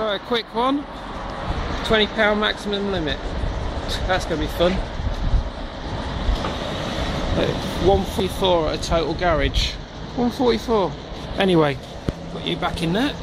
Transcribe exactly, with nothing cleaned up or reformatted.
Alright, quick one. twenty pound maximum limit. That's going to be fun. one forty-four at a total garage. one forty-four. Anyway, put you back in there.